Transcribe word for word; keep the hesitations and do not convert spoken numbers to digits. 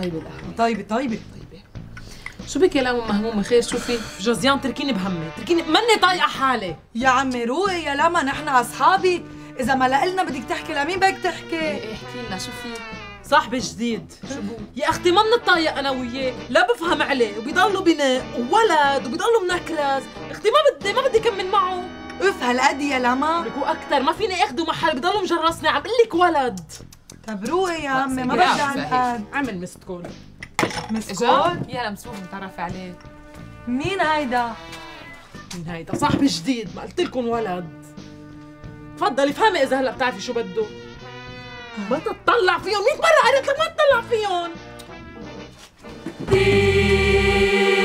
طيبه القهوه، طيبه طيبه طيبه. شو بك يا لاما مهمومه؟ خير؟ شوفي جوزيان تركيني بهمي، تركيني ماني طايقه حالي. يا عمي روقي يا لاما، نحن اصحابك، اذا ما لقلنا بدك تحكي لمين بدك تحكي؟ ايه احكي لنا، شو في؟ صاحبي جديد. شو بو؟ يا اختي ما بنتطايق انا وياه، لا بفهم عليه، وبيضلوا بناء وولد وبيضلوا منكرز، اختي ما بدي ما بدي كمل معه. اف هالقد يا لاما؟ لك واكثر، ما فيني اخده محل، بضلوا مجرسني، عم بقول لك ولد. طب روقي يا عمي، ما بدي عن عمل مست كول. مست كول؟ يلا مسوق متعرفي عليه. مين هيدا؟ مين هيدا؟ صاحبي جديد، ما قلت لكم ولد. تفضلي فهمي اذا هلا بتعرفي شو بده. ما تطلع فيهم، مية مرة قالت لك ما تطلع فيهم.